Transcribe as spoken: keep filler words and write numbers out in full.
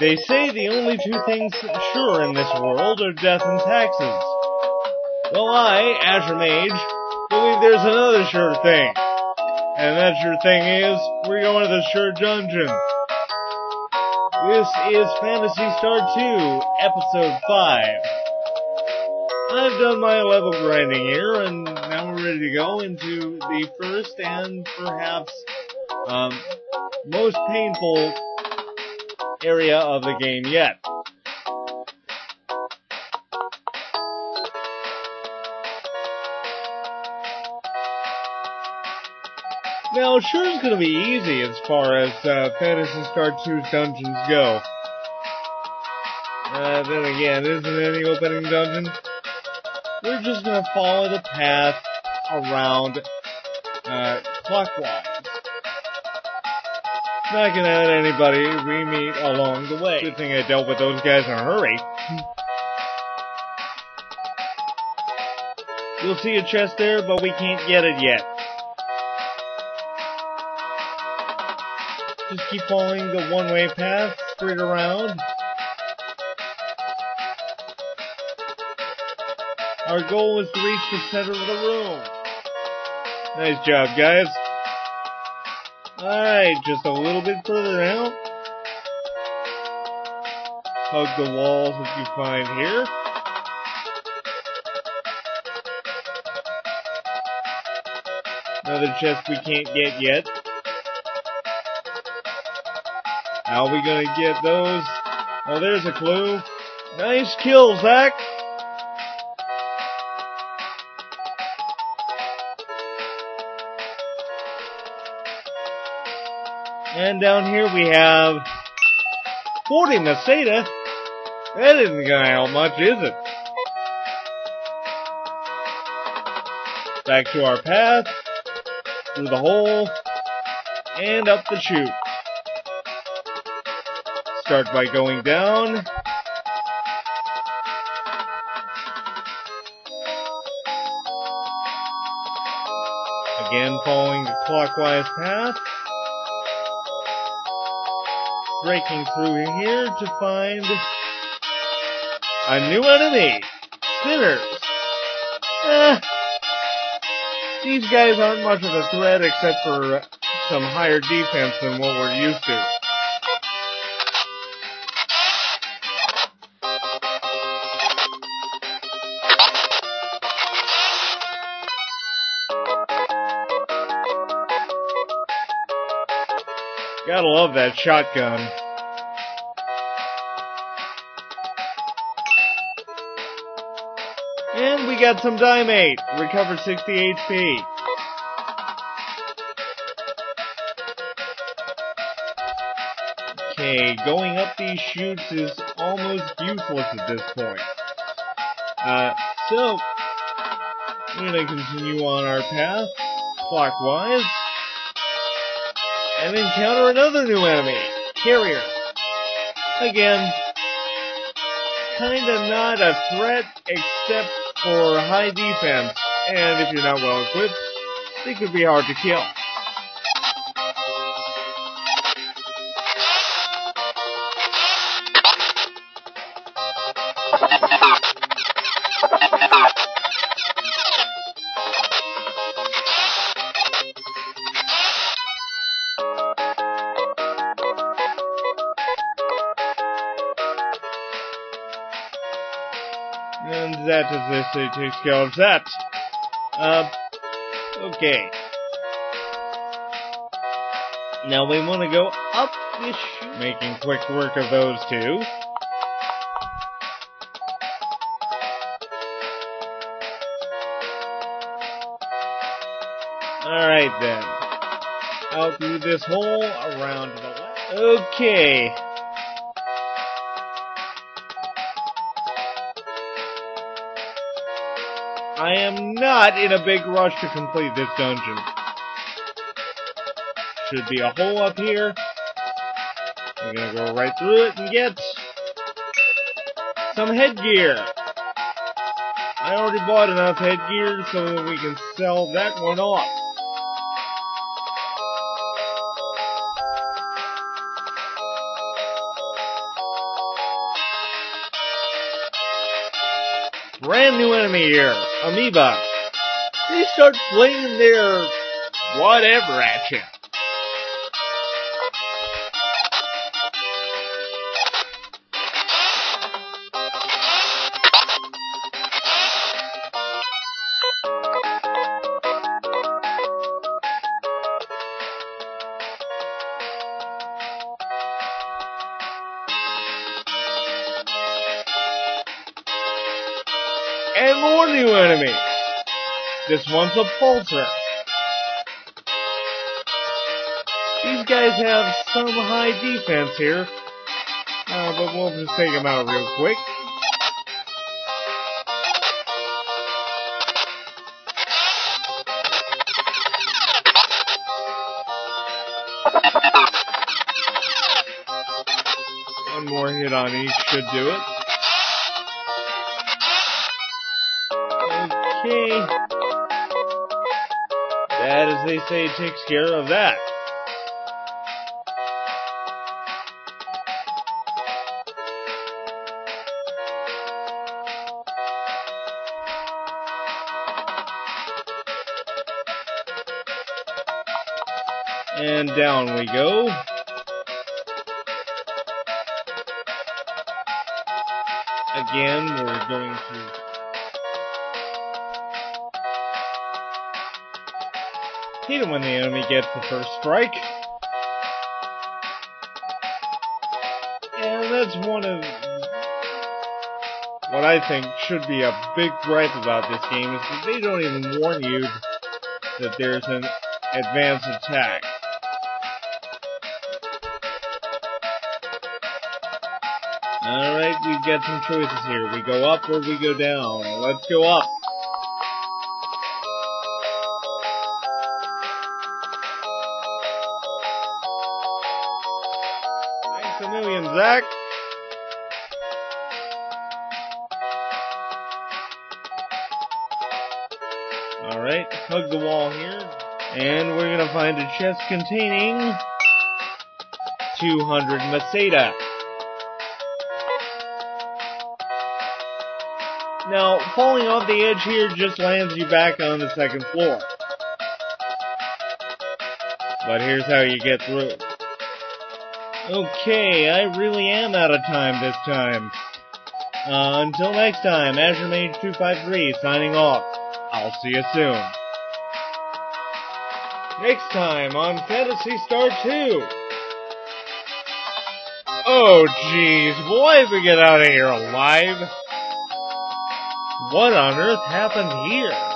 They say the only two things sure in this world are death and taxes. Well, I, Azure Mage, believe there's another sure thing. And that sure thing is, we're going to the Shure Dungeon. This is Phantasy Star two, Episode five. I've done my level grinding here, and now we're ready to go into the first and perhaps um, most painful area of the game yet. Now, sure it's gonna be easy as far as uh, Phantasy Star two's dungeons go. Uh, then again, isn't any opening dungeon? We're just gonna follow the path around uh, clockwise. Not gonna add anybody we meet along the way. Good thing I dealt with those guys in a hurry. You'll see a chest there, but we can't get it yet. Just keep following the one-way path straight around. Our goal is to reach the center of the room. Nice job, guys. Alright, just a little bit further out. Hug the walls if you find here. Another chest we can't get yet. How are we gonna get those? Oh, there's a clue. Nice kill, Zach! And down here we have forty Meseta. That isn't gonna help much, is it? Back to our path, through the hole, and up the chute. Start by going down. Again, following the clockwise path. Breaking through here to find a new enemy. Spinners. Eh. These guys aren't much of a threat except for some higher defense than what we're used to. Gotta love that shotgun. And we got some Dimate. Recover sixty H P. Okay, going up these chutes is almost useless at this point. Uh, so, we're gonna continue on our path, clockwise. And encounter another new enemy, Carrier. Again, kinda not a threat except for high defense, and if you're not well equipped, they could be hard to kill. And that is this, it takes care of that. Uh, okay. Now we want to go up this chute. Making quick work of those two. Alright then. Out through this hole, around the left. Okay. I am not in a big rush to complete this dungeon. Should be a hole up here. We're gonna go right through it and get some headgear. I already bought enough headgear so that we can sell that one off. brand new enemy here, Amoeba. They start flinging their whatever at you. And more new enemies. This one's a Pulser. These guys have some high defense here, uh, but we'll just take them out real quick. One more hit on each should do it. Okay. That, as they say, takes care of that. And down we go. Again, we're going to hit him when the enemy gets the first strike. And that's one of what I think should be a big gripe about this game, is that they don't even warn you that there's an advanced attack. Alright, we've got some choices here. We go up or we go down. Let's go up. Thanks a million, Zach. Alright, hug the wall here. And we're gonna find a chest containing two hundred Meseta. Now, falling off the edge here just lands you back on the second floor. But here's how you get through. Okay, I really am out of time this time. Uh, until next time, Azure Mage two five three signing off. I'll see you soon. Next time on Phantasy Star two. Oh, jeez, will I ever get out of here alive? What on earth happened here?